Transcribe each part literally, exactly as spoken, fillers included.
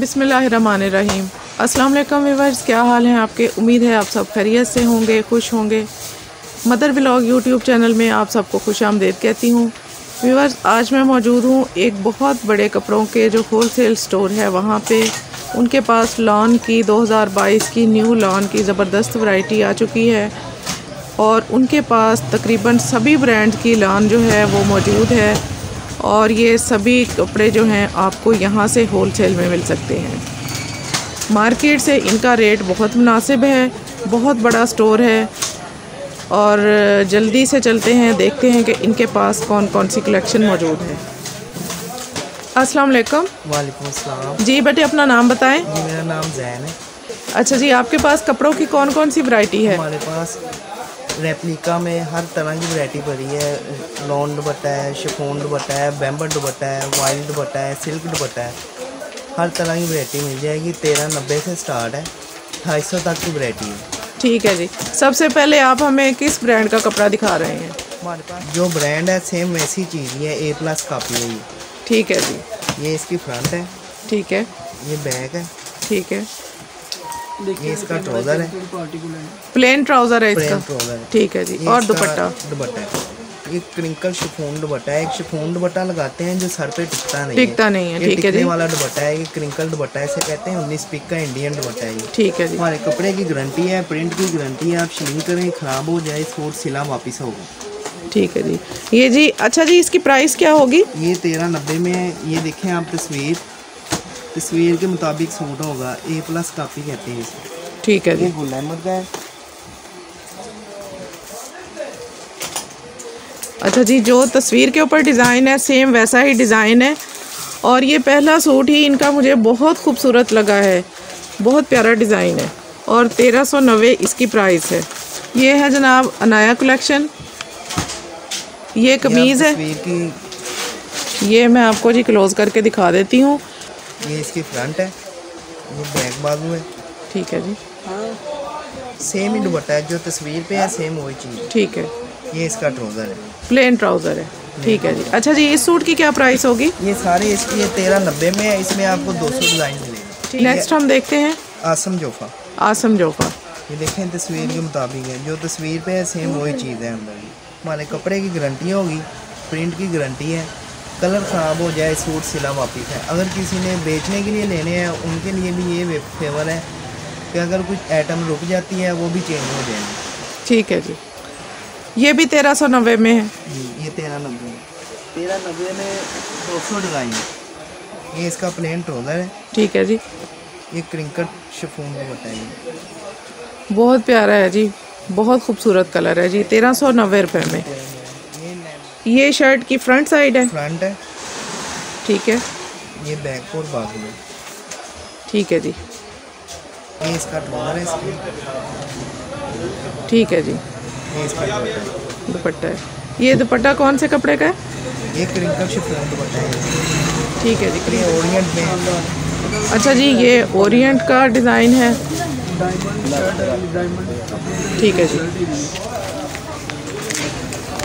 बिस्मिल्लाहिर्रहमानिर्रहीम। अस्सलाम वालेकुम व्यूअर्स, क्या हाल हैं आपके? उम्मीद है आप सब खैरियत से होंगे, खुश होंगे। मदर व्लॉग यूट्यूब चैनल में आप सबको खुश आमदेद कहती हूँ। व्यूअर्स, आज मैं मौजूद हूँ एक बहुत बड़े कपड़ों के जो होल सेल स्टोर है, वहाँ पे उनके पास लॉन की दो हज़ार बाईस की न्यू लॉन की ज़बरदस्त वैरायटी आ चुकी है और उनके पास तकरीबन सभी ब्रांड की लॉन जो है वो मौजूद है और ये सभी कपड़े जो हैं आपको यहाँ से होल सेल में मिल सकते हैं। मार्केट से इनका रेट बहुत मुनासिब है, बहुत बड़ा स्टोर है और जल्दी से चलते हैं, देखते हैं कि इनके पास कौन कौन सी कलेक्शन मौजूद है। अस्सलाम वालेकुम। वालेकुम अस्सलाम। जी बेटे, अपना नाम बताएं। जी, मेरा नाम ज़ैन है। अच्छा जी, आपके पास कपड़ों की कौन कौन सी वैरायटी है? हमारे पास रेप्लिका में हर तरह की वैरायटी भरी है। लॉन दुपट्टा है, शिफॉन दुपट्टा है, बैम्बर दुपट्टा है, वाइल्ड दुपट्टा है, सिल्क दुपट्टा है, हर तरह की वैरायटी मिल जाएगी। तेरह नब्बे से स्टार्ट है, ढाई सौ तक की वैरायटी है। ठीक है जी, सबसे पहले आप हमें किस ब्रांड का कपड़ा दिखा रहे हैं? हमारे पास जो ब्रांड है सेम वैसी चीज़ है, ए प्लस काफिया है। ठीक है जी। ये इसकी फ्रंट है। ठीक है। ये बैक है। ठीक है। ये इसका ट्राउज़र है, प्लेन ट्राउज़र है इसका। ठीक है जी। और दुपट्टा? दुपट्टा है, ये क्रिंकल शिफॉन दुपट्टा है। एक शिफॉन दुपट्टा लगाते हैं जो सर पे टिकता नहीं है। टिकता नहीं है। ठीक है जी। वाला दुपट्टा है, ये क्रिंकल दुपट्टा इसे कहते हैं। उन्नीस पिक का इंडियन दुपट्टा है। ठीक है जी। हमारे कपड़े की गारंटी है, प्रिंट की गारंटी है। आप शिलिंग करें, खराब हो जाए, इसको सिला वापस होगा। ठीक है जी। ये जी। अच्छा जी, इसकी प्राइस क्या होगी? ये तेरह नब्बे में है। ये देखें आप तस्वीर, तस्वीर के मुताबिक सूट होगा। ए प्लस काफी कहते हैं इसे। ठीक है जी। गुल अहमद का है। अच्छा जी, जो तस्वीर के ऊपर डिज़ाइन है सेम वैसा ही डिज़ाइन है और ये पहला सूट ही इनका मुझे बहुत खूबसूरत लगा है, बहुत प्यारा डिज़ाइन है और तेरह सौ नब्बे इसकी प्राइस है। ये है जनाब अनाया कलेक्शन। ये कमीज़ है, ये मैं आपको जी क्लोज़ करके दिखा देती हूँ। ये इसकी फ्रंट है, ये बैक बाजू है। ठीक है जी। सेम ही दुपट्टा है जो तस्वीर पे है, सेम वही चीज़। ठीक है। ये इसका ट्राउज़र है, प्लेन ट्राउज़र है। ठीक है जी। अच्छा जी, इस सूट की क्या प्राइस होगी? ये सारे इसकी ये तेरह नब्बे में है, इसमें आपको दो सौ डिज़ाइन मिलेगी। नेक्स्ट हम देखते हैं आसिम जोफा। आसिम जोफा, ये देखें तस्वीर के मुताबिक है, जो तस्वीर पे है सेम वही चीज़ है अंदर। हमारे कपड़े की गारंटी होगी, प्रिंट की गारंटी है, कलर ख़राब हो जाए सूट सिला वापस है। अगर किसी ने बेचने के लिए लेने हैं उनके लिए भी ये फेवर है कि अगर कुछ आइटम रुक जाती है वो भी चेंज हो जाएगी। ठीक है जी। ये भी तेरह सौ नब्बे में है जी। ये तेरह नब्बे में तेरह नब्बे में दो सौ डिज़ाइन है। ये इसका प्लेन ट्राउज़र है। ठीक है जी। ये क्रिंकल शिफॉन में बताइए, बहुत प्यारा है जी, बहुत खूबसूरत कलर है जी। तेरह सौ नब्बे रुपये में। ये शर्ट की फ्रंट साइड है। फ्रंट है। ठीक है। ये बैक और बाजू है। ठीक है जी। ये इसका ट्राउज़र है। ठीक है जी। ये इसका दुपट्टा है। ये दुपट्टा कौन से कपड़े का है? ये क्रिंकल शिफॉन दुपट्टा है। ठीक है जी। ओरिएंट में। अच्छा जी, ये ओरिएंट का डिज़ाइन है। ठीक है जी।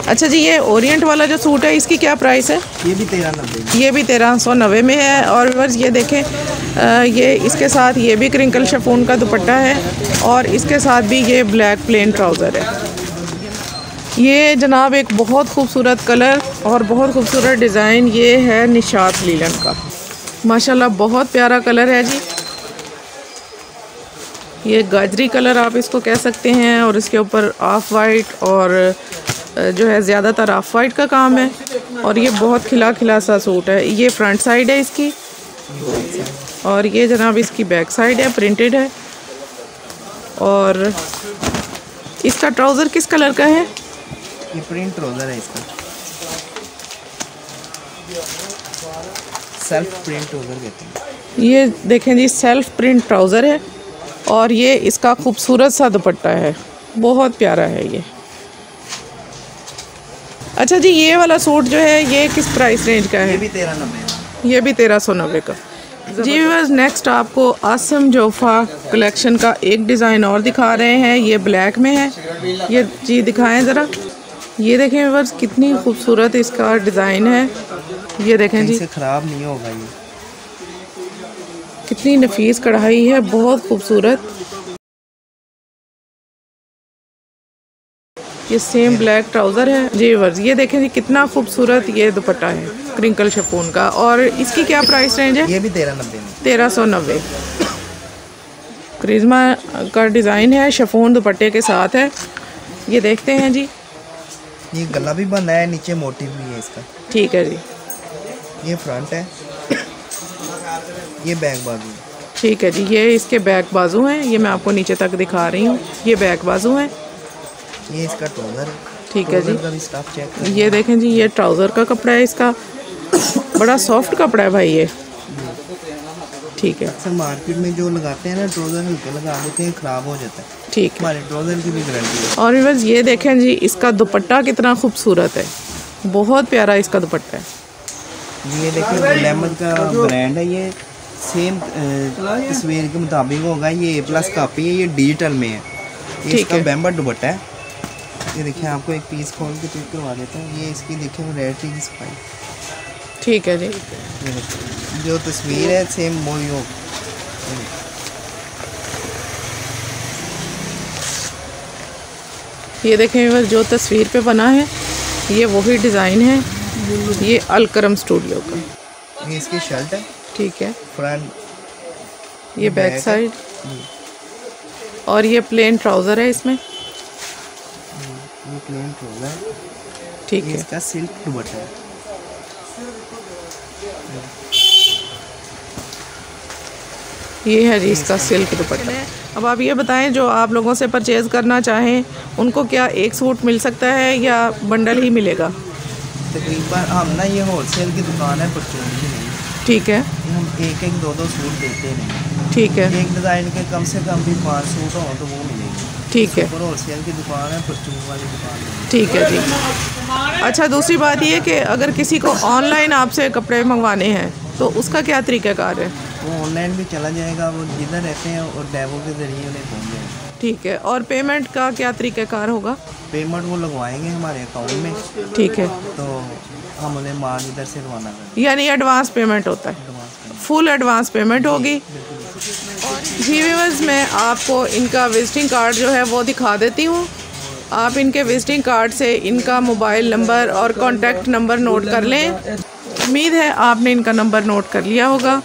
अच्छा जी, ये ओरिएंट वाला जो सूट है इसकी क्या प्राइस है? ये भी तेरह नब्बे। ये भी तेरह सौ नब्बे में है। और व्यूअर्स ये देखें, आ, ये इसके साथ ये भी क्रिंकल शिफॉन का दुपट्टा है और इसके साथ भी ये ब्लैक प्लेन ट्राउज़र है। ये जनाब एक बहुत खूबसूरत कलर और बहुत खूबसूरत डिज़ाइन, ये है निशात लीलन का। माशाल्लाह बहुत प्यारा कलर है जी। ये गाजरी कलर आप इसको कह सकते हैं और इसके ऊपर ऑफ वाइट और जो है ज़्यादातर ऑफ वाइट का काम है और ये बहुत खिला खिला सा सूट है। ये फ्रंट साइड है इसकी और ये जनाब इसकी बैक साइड है, प्रिंटेड है। और इसका ट्राउज़र किस कलर का है? ये प्रिंट ट्राउज़र है इसका, सेल्फ प्रिंट ट्राउज़र कहते हैं। ये देखें जी, सेल्फ प्रिंट ट्राउज़र है और ये इसका खूबसूरत सा दुपट्टा है, बहुत प्यारा है ये। अच्छा जी, ये वाला सूट जो है ये किस प्राइस रेंज का है? ये भी तेरह नब्बे। ये भी तेरह सौ नब्बे का जी। व्यूअर्स, नेक्स्ट आपको आसिम जोफा कलेक्शन का एक डिज़ाइन और दिखा रहे हैं, ये ब्लैक में है। ये जी दिखाएं ज़रा। ये देखें व्यूअर्स, कितनी खूबसूरत इसका डिज़ाइन है। ये देखें जी, खराब नहीं होगा ये। कितनी नफीस कढ़ाई है, बहुत खूबसूरत। ये सेम ब्लैक ट्राउज़र है जेवर्स। ये देखें जी कितना खूबसूरत ये दुपट्टा है क्रिंकल शिफॉन का। और इसकी क्या प्राइस रेंज है? ये भी तेरह नब्बे तेरह सौ नब्बे क्रिज्मा का डिज़ाइन है, शिफॉन दुपट्टे के साथ है। ये देखते हैं जी, ये गला भी बना है, नीचे मोटिव भी है इसका। ठीक है जी, ये फ्रंट है, ये बैक बाजू। ठीक है जी, ये इसके बैक बाजू हैं, ये मैं आपको नीचे तक दिखा रही हूँ। ये बैक बाजू हैं, ये इसका ट्राउज़र। ठीक है जी, चेक ये देखें जी, ये ट्राउज़र का कपड़ा है इसका। बड़ा सॉफ्ट कपड़ा है भाई ये। ठीक है, अक्सर मार्केट में जो लगाते हैं ना ट्राउज़र हल्के लगा देते हैं, ख़राब हो जाता है। ठीक है, हमारे ट्राउज़र की भी गारंटी है। और बस ये देखें जी, इसका दुपट्टा कितना खूबसूरत है, बहुत प्यारा इसका दुपट्टा है। ये देखें गुल अहमद का ब्रांड है, ये सेम तस्वीर के मुताबिक होगा। ये ए प्लस काफिया है, ये डिजिटल में है। इसका बैंबर दुपट्टा है। ये देखिए, आपको एक पीस खोल के चेक करवा देता हूँ। ये इसकी देखिए वो रेड थी स्पाइक। ठीक है जी, जो तस्वीर है सेम वही हो। ये देखें बस, जो तस्वीर पे बना है ये वही डिज़ाइन है। ये अलकरम स्टूडियो का। ये इसकी शर्ट है। ठीक है, फ्रंट ये बैक साइड। और ये प्लेन ट्राउज़र है इसमें। ठीक है, इसका सिल्क दुपट्टा है। ये है जी इसका सिल्क दुपट्टा। अब आप ये बताएं, जो आप लोगों से परचेज़ करना चाहें उनको क्या एक सूट मिल सकता है या बंडल ही मिलेगा? तकरीबन हम ना, ये होलसेल की दुकान है, परचेज की नहीं। ठीक है, हम एक एक दो दो सूट देते हैं। ठीक है, एक डिज़ाइन के कम से कम भी पाँच सूट हों तो वो मिलेंगे। ठीक है, होलसेल की दुकान है, परचून वाली दुकान है। ठीक है जी। अच्छा, दूसरी बात ये कि अगर किसी को ऑनलाइन आपसे कपड़े मंगवाने हैं तो उसका क्या तरीक़ाकार है? वो ऑनलाइन भी चला जाएगा, वो जिधर रहते हैं और डेवो के ज़रिए उन्हें पहुँच जाएगा। ठीक है, और पेमेंट का क्या तरीक़ाकार होगा? पेमेंट वो लगवाएंगे हमारे अकाउंट में। ठीक है, तो हम उन्हें माल इधर से रवाना करें। यानी एडवांस पेमेंट होता है, फुल एडवांस पेमेंट होगी। जी व्यूअर्स, मैं आपको इनका विजिटिंग कार्ड जो है वो दिखा देती हूँ। आप इनके विजिटिंग कार्ड से इनका मोबाइल नंबर और कॉन्टैक्ट नंबर नोट कर लें। उम्मीद है आपने इनका नंबर नोट कर लिया होगा।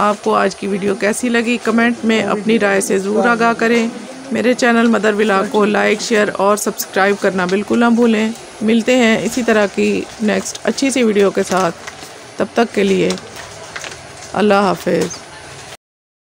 आपको आज की वीडियो कैसी लगी कमेंट में अपनी राय से ज़रूर आगाह करें। मेरे चैनल मदर व्लॉग को लाइक, शेयर और सब्सक्राइब करना बिल्कुल ना भूलें। मिलते हैं इसी तरह की नेक्स्ट अच्छी सी वीडियो के साथ। तब तक के लिए अल्लाह हाफिज़।